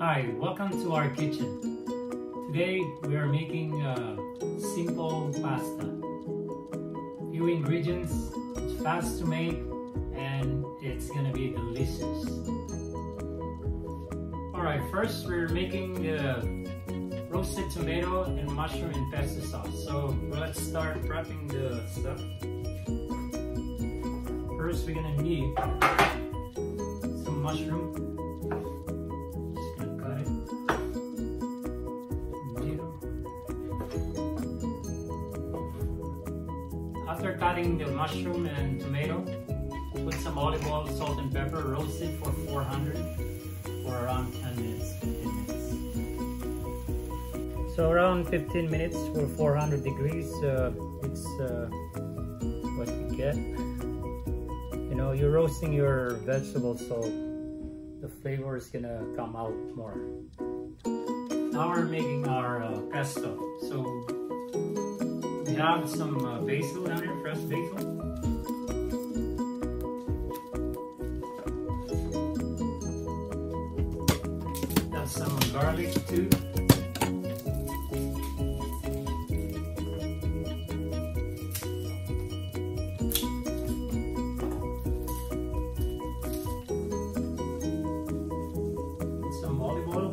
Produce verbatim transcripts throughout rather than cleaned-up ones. Hi, welcome to our kitchen. Today we are making uh, simple pasta. Few ingredients, it's fast to make, and it's gonna be delicious. Alright, first we're making uh, roasted tomato and mushroom and pesto sauce. So let's start prepping the stuff. First we're gonna need some mushroom. After cutting the mushroom and tomato, put some olive oil, salt and pepper, roast it for four hundred for around ten minutes, fifteen minutes. So around fifteen minutes for four hundred degrees, uh, it's uh, what you get. You know, you're roasting your vegetables, so the flavor is gonna come out more. Now we're making our uh, pesto. So we have some uh, basil down here, fresh basil. Got some garlic too. Some olive oil.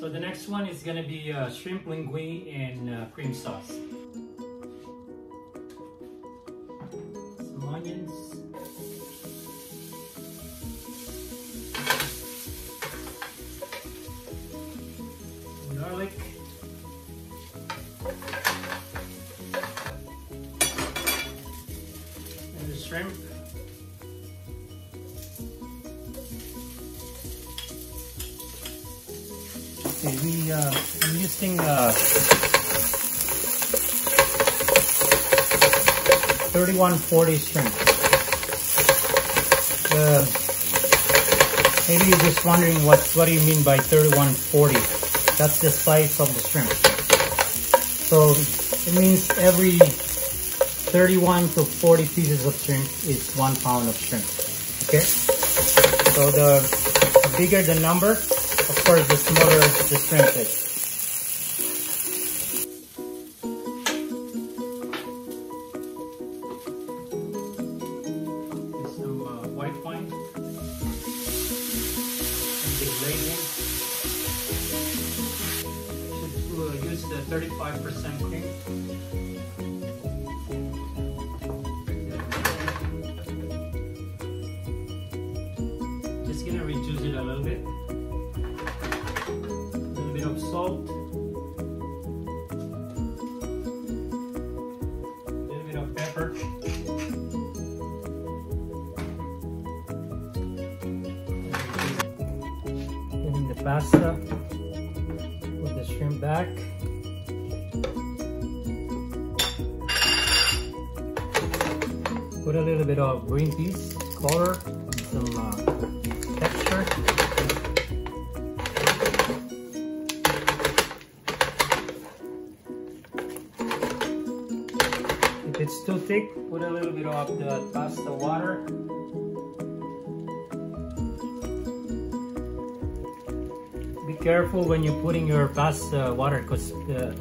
So the next one is going to be uh, shrimp linguine and uh, cream sauce. Some onions. Some garlic. And the shrimp. Okay, we, uh, I'm using uh, thirty-one forty shrimp. Uh, maybe you're just wondering what, what do you mean by thirty-one forty? That's the size of the shrimp. So it means every thirty-one to forty pieces of shrimp is one pound of shrimp. Okay? So the, the bigger the number, of course, the smaller the shrimp is. There's some uh, white wine. Some degrading. Should uh, use the thirty-five percent cream. Just gonna reduce it a little bit. Of salt, a little bit of pepper, and in the pasta, put the shrimp back. Put a little bit of green peas, color, and some uh, texture. it's too thick, put a little bit of the pasta water. Be careful when you're putting your pasta water, because the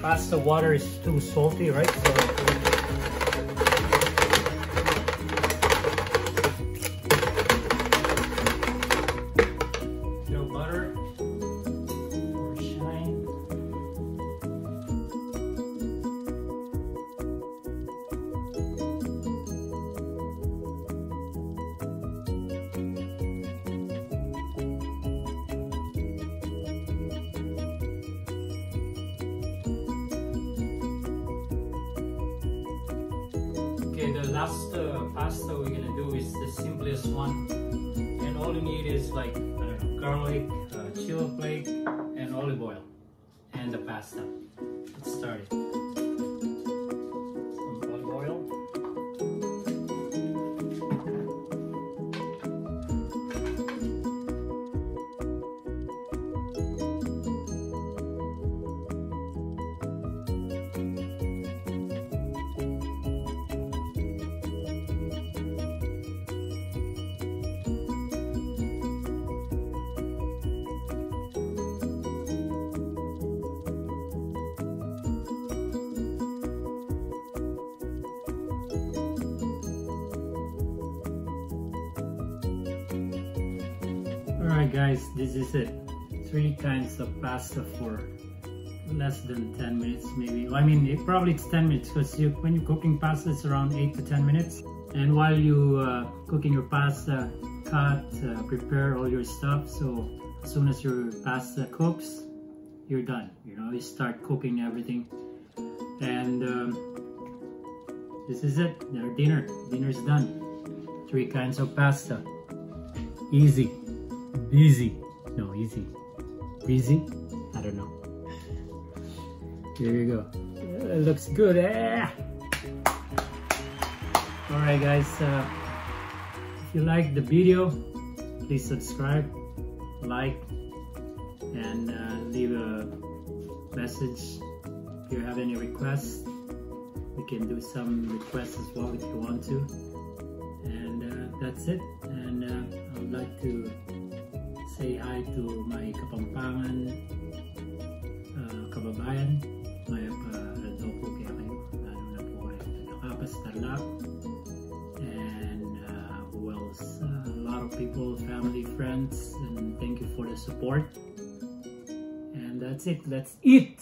pasta water is too salty, right? So the last uh, pasta we're gonna do is the simplest one, and all you need is like uh, garlic, uh, chili flake, and olive oil, and the pasta. Let's start it. Some olive oil. Alright guys, this is it. Three kinds of pasta for less than ten minutes maybe. I mean, it, probably it's ten minutes, because you, when you're cooking pasta, it's around eight to ten minutes. And while you uh, cooking your pasta, cut, uh, prepare all your stuff. So as soon as your pasta cooks, you're done. You know, you start cooking everything. And um, this is it, our dinner. Dinner's done. Three kinds of pasta. Easy. Easy. No, easy. Breezy? I don't know. There you go. Yeah, it looks good. Yeah. Alright guys, uh, if you like the video, please subscribe, like, and uh, leave a message. If you have any requests, we can do some requests as well if you want to. And uh, that's it. And uh, I would like to say hi to my Kapampangan uh, kababayan, my Raddo po kaya kayo, lalo na po kayo Nakapas, Tarlac, and uh, who else, uh, a lot of people, family, friends, and thank you for the support. And that's it, let's eat!